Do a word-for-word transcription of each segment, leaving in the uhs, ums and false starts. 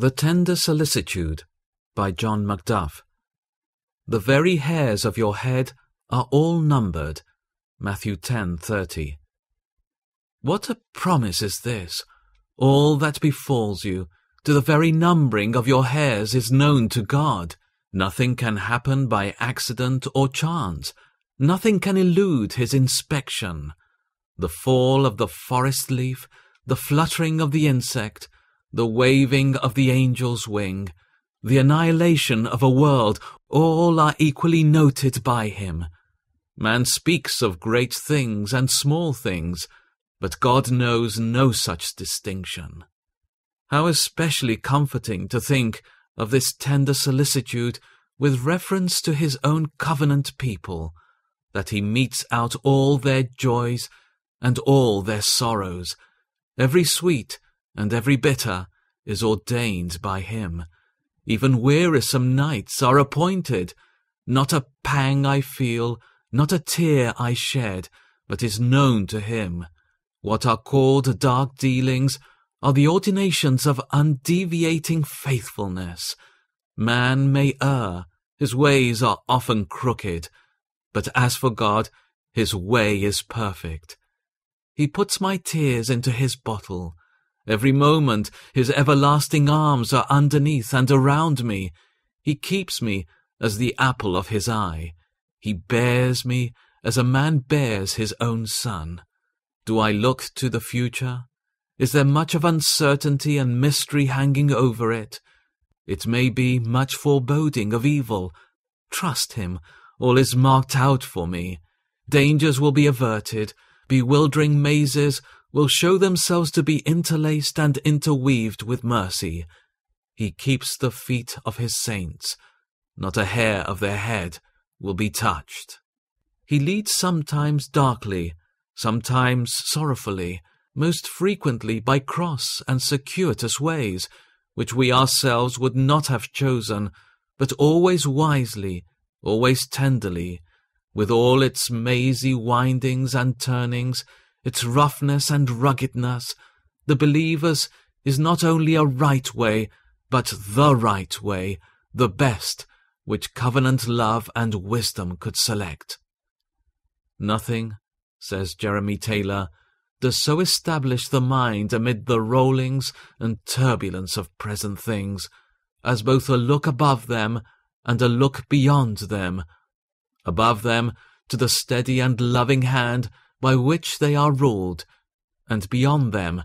The Tender Solicitude by John MacDuff. The very hairs of your head are all numbered. Matthew ten thirty. What a promise is this! All that befalls you, to the very numbering of your hairs, is known to God. Nothing can happen by accident or chance. Nothing can elude his inspection. The fall of the forest leaf, the fluttering of the insect, the waving of the angel's wing, the annihilation of a world, all are equally noted by him. Man speaks of great things and small things, but God knows no such distinction. How especially comforting to think of this tender solicitude with reference to his own covenant people, that he metes out all their joys and all their sorrows. Every sweet and every bitter is ordained by him. Even wearisome nights are appointed. Not a pang I feel, not a tear I shed, but is known to him. What are called dark dealings are the ordinations of undeviating faithfulness. Man may err, his ways are often crooked, but as for God, his way is perfect. He puts my tears into his bottle. Every moment his everlasting arms are underneath and around me. He keeps me as the apple of his eye. He bears me as a man bears his own son. Do I look to the future? Is there much of uncertainty and mystery hanging over it? It may be much foreboding of evil. Trust him, all is marked out for me. Dangers will be averted. Bewildering mazes will show themselves to be interlaced and interweaved with mercy. He keeps the feet of his saints. Not a hair of their head will be touched. He leads sometimes darkly, sometimes sorrowfully, most frequently by cross and circuitous ways, which we ourselves would not have chosen, but always wisely, always tenderly, with all its mazy windings and turnings, its roughness and ruggedness. The believer's is not only a right way, but the right way, the best, which covenant love and wisdom could select. Nothing, says Jeremy Taylor, does so establish the mind amid the rollings and turbulence of present things, as both a look above them and a look beyond them, above them to the steady and loving hand by which they are ruled, and beyond them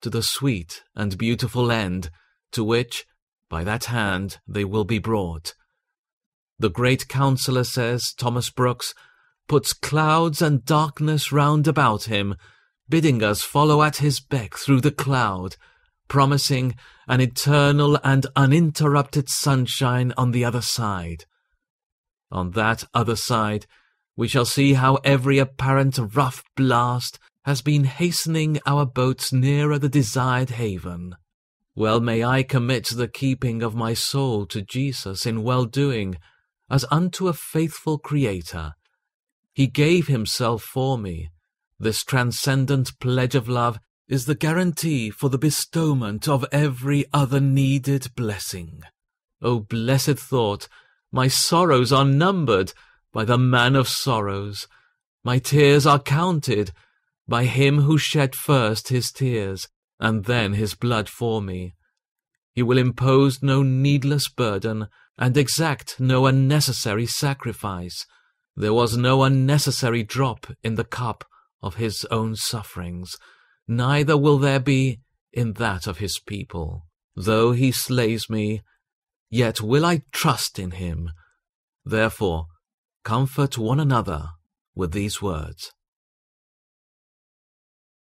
to the sweet and beautiful end to which, by that hand, they will be brought. The great counselor, says Thomas Brooks, puts clouds and darkness round about him, bidding us follow at his beck through the cloud, promising an eternal and uninterrupted sunshine on the other side. On that other side, we shall see how every apparent rough blast has been hastening our boats nearer the desired haven. Well may I commit the keeping of my soul to Jesus in well-doing, as unto a faithful Creator. He gave himself for me. This transcendent pledge of love is the guarantee for the bestowment of every other needed blessing. O blessed thought, my sorrows are numbered by the man of sorrows. My tears are counted by him who shed first his tears and then his blood for me. He will impose no needless burden and exact no unnecessary sacrifice. There was no unnecessary drop in the cup of his own sufferings, neither will there be in that of his people. Though he slays me, yet will I trust in him. Therefore, comfort one another with these words.